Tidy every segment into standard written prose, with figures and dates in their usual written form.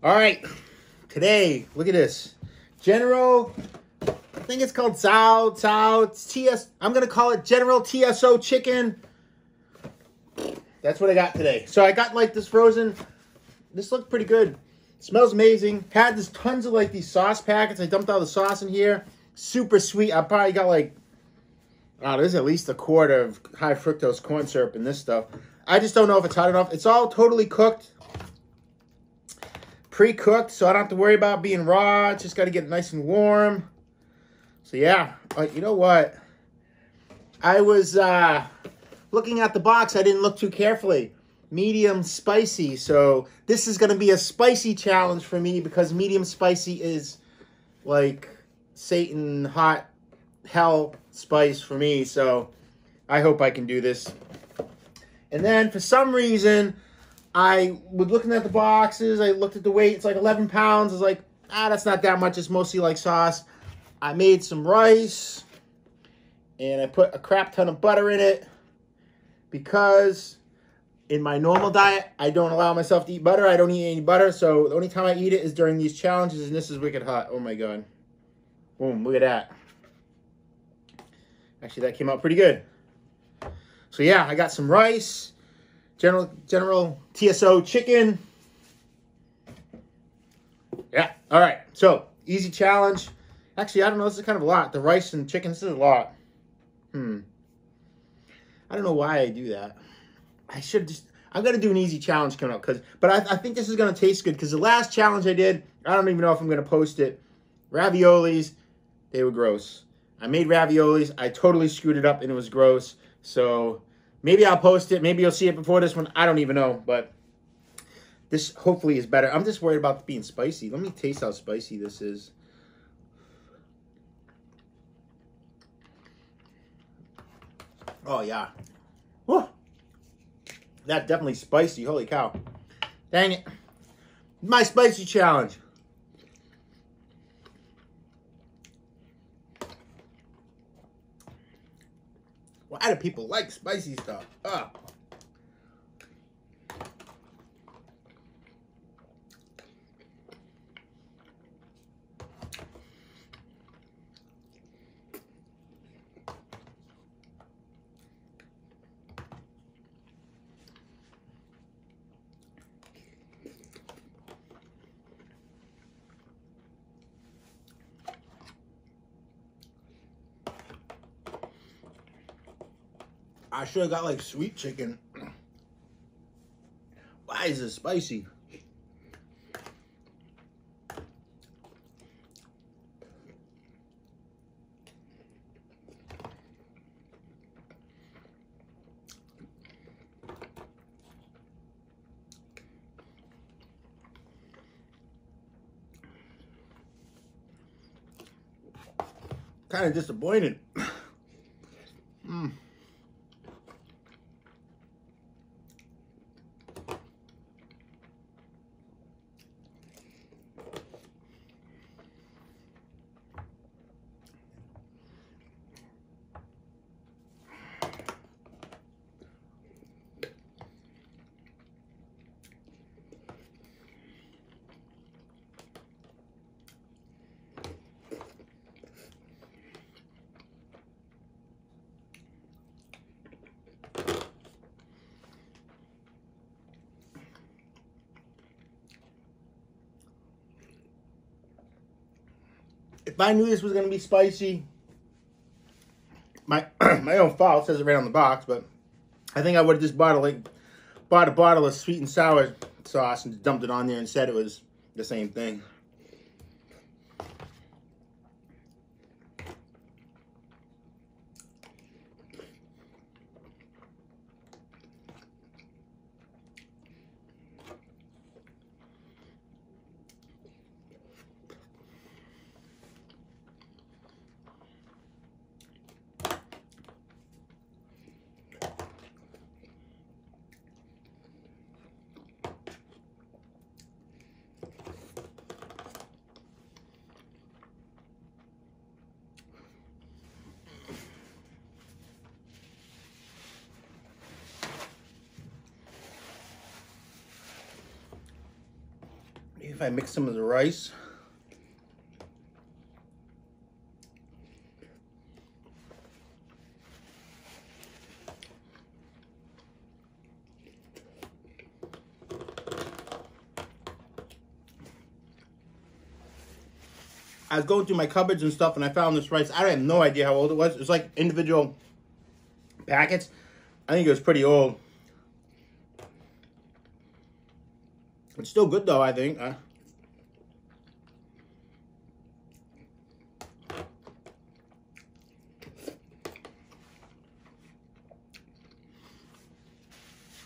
All right, today, look at this. General, I think it's called Tso, it's TS, I'm gonna call it General Tso chicken. That's what I got today. So I got like this frozen, this looked pretty good. It smells amazing. Had this tons of like these sauce packets. I dumped all the sauce in here. Super sweet. I probably got like, oh, there's at least a quart of high fructose corn syrup in this stuff. I just don't know if it's hot enough. It's all totally cooked. Pre-cooked, so I don't have to worry about being raw. It's just got to get nice and warm. So yeah, you know what? I was looking at the box. I didn't look too carefully. Medium spicy. So this is going to be a spicy challenge for me because medium spicy is like Satan, hot, hell spice for me. So I hope I can do this. And then for some reason, I was looking at the boxes, I looked at the weight, it's like 11 pounds. I was like, ah, that's not that much, it's mostly like sauce. I made some rice, and I put a crap ton of butter in it, because in my normal diet, I don't allow myself to eat butter, I don't eat any butter, so the only time I eat it is during these challenges, and this is wicked hot. Oh my god. Boom, look at that. Actually, that came out pretty good. So yeah, I got some rice. General Tso chicken. Yeah. All right. So easy challenge. Actually, I don't know. This is kind of a lot. The rice and chicken. This is a lot. I don't know why I do that. I should just. I'm gonna do an easy challenge coming up, but I think this is gonna taste good because the last challenge I did, I don't even know if I'm gonna post it. Raviolis. They were gross. I made raviolis. I totally screwed it up and it was gross. So. Maybe I'll post it. Maybe you'll see it before this one. I don't even know, but this hopefully is better. I'm just worried about being spicy. Let me taste how spicy this is. Oh, yeah. Whew. That's definitely spicy. Holy cow. Dang it. My spicy challenge. Why do people like spicy stuff? Ugh. I should have got like sweet chicken. Why is it spicy? Kind of disappointed. If I knew this was going to be spicy, my own fault, says it right on the box, but I think I would have just bought a bottle of sweet and sour sauce and dumped it on there and said it was the same thing. if I mix some of the rice. I was going through my cupboards and stuff, and I found this rice. I have no idea how old it was. It was like individual packets. I think it was pretty old. It's still good, though, I think.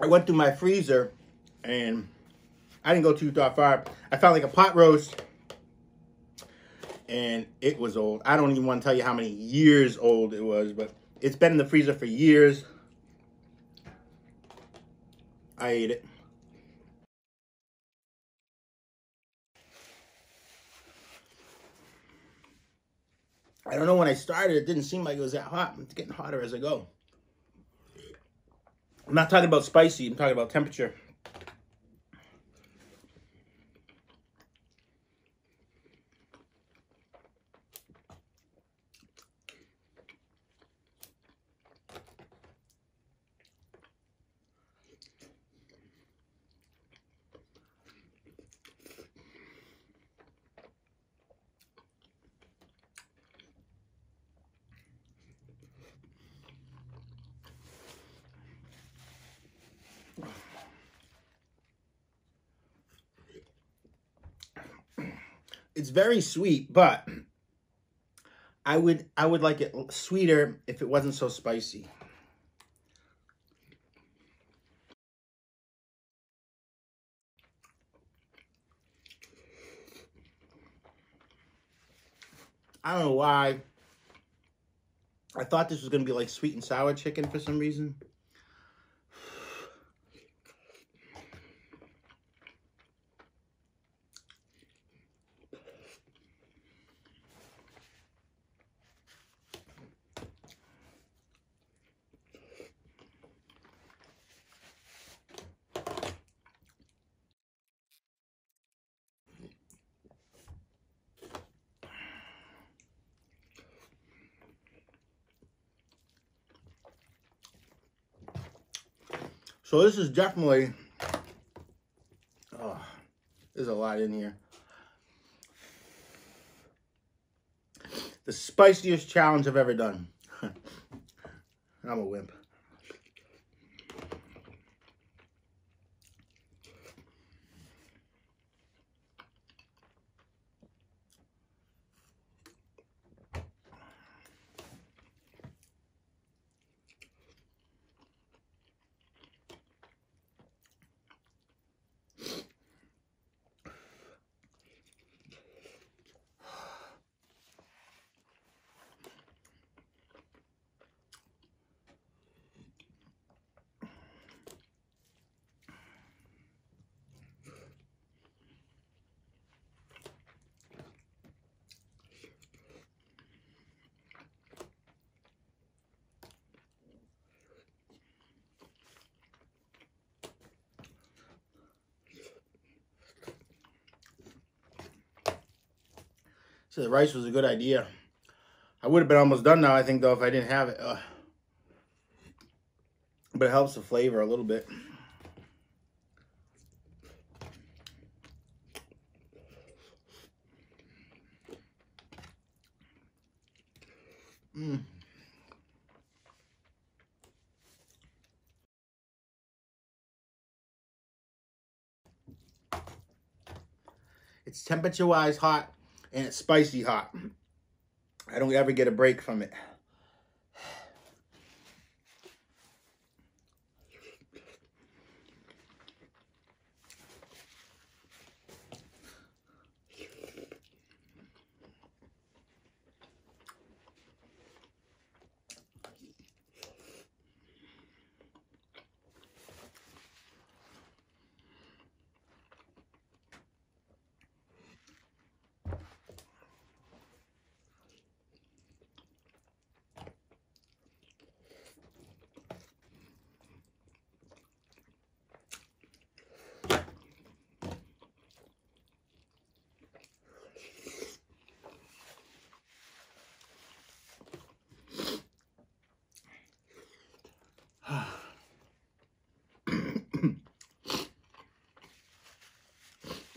I went through my freezer, and I didn't go too far. I found like a pot roast. And it was old. I don't even want to tell you how many years old it was, but it's been in the freezer for years. I ate it. I don't know when I started, it didn't seem like it was that hot. It's getting hotter as I go. I'm not talking about spicy, I'm talking about temperature. It's very sweet, but I would like it sweeter if it wasn't so spicy. I don't know why. I thought this was going to be like sweet and sour chicken for some reason. So this is definitely, oh, there's a lot in here. The spiciest challenge I've ever done. I'm a wimp. So the rice was a good idea. I would have been almost done now, I think, though, if I didn't have it. But it helps the flavor a little bit. Mmm. It's temperature-wise hot. And it's spicy hot. I don't ever get a break from it.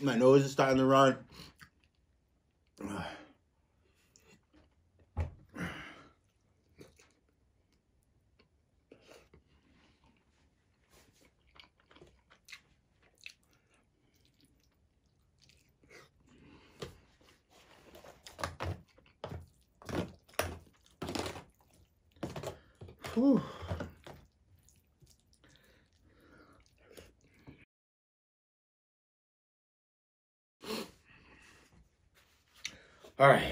My nose is starting to run. Whew. All right.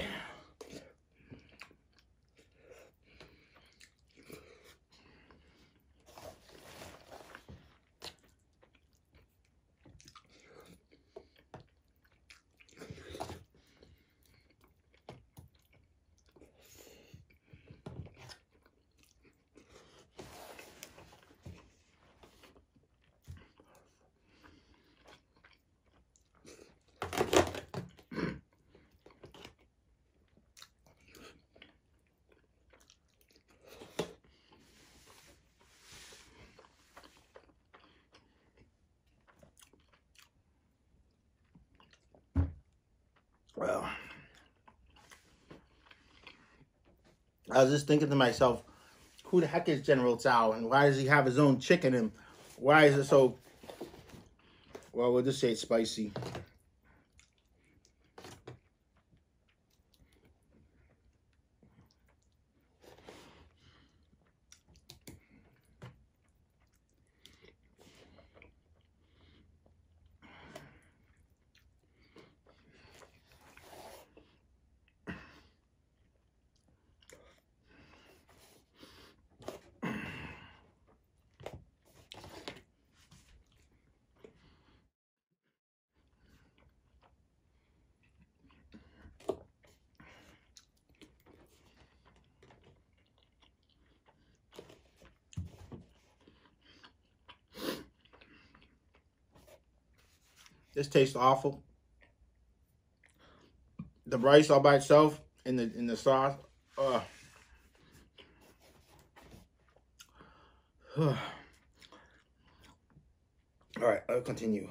Well, I was just thinking to myself, who the heck is General Tso, and why does he have his own chicken, and why is it so, well, we'll just say spicy. This tastes awful. The rice all by itself in the sauce. All right, I'll continue.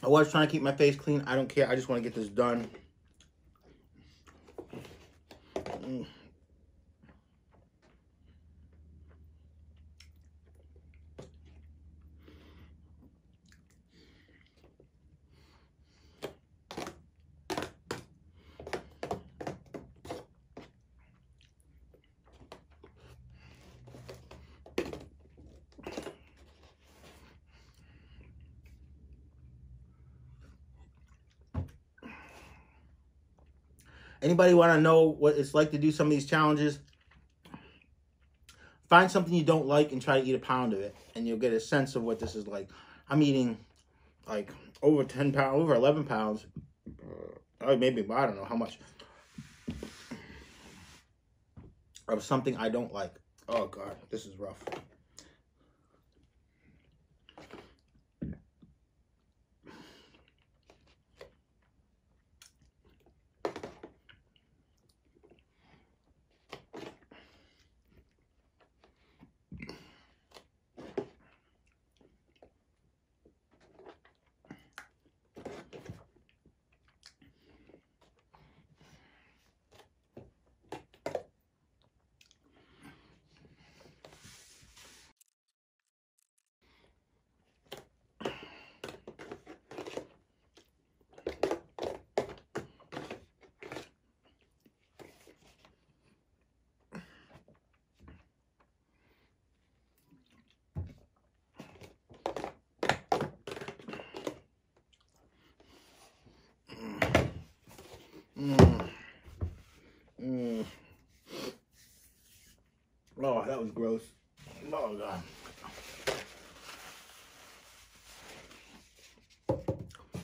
I was trying to keep my face clean. I don't care. I just want to get this done. Anybody want to know what it's like to do some of these challenges? Find something you don't like and try to eat a pound of it, and you'll get a sense of what this is like. I'm eating like over 10 pounds, over 11 pounds. Maybe, I don't know how much. Of something I don't like. Oh, God, this is rough. Oh, that was gross. Oh, God.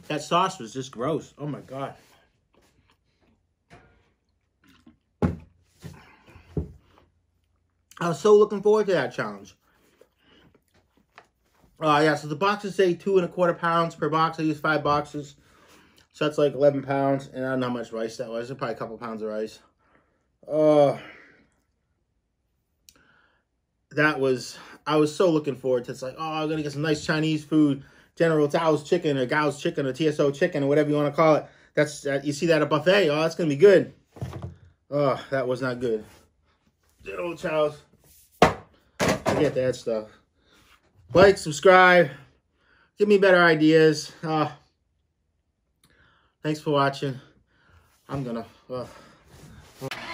That sauce was just gross. Oh, my God. I was so looking forward to that challenge. Yeah, so the boxes say 2¼ pounds per box. I used 5 boxes. So that's like 11 pounds. And I don't know how much rice that was. There's probably a couple pounds of rice. I was so looking forward to it. It's like, oh, I'm going to get some nice Chinese food. General Tso's chicken or Gao's chicken or TSO chicken or whatever you want to call it. That's you see that at a buffet. Oh, that's going to be good. Oh, that was not good. General Tso's. Forget that stuff. Like, subscribe. Give me better ideas. Thanks for watching. I'm going to...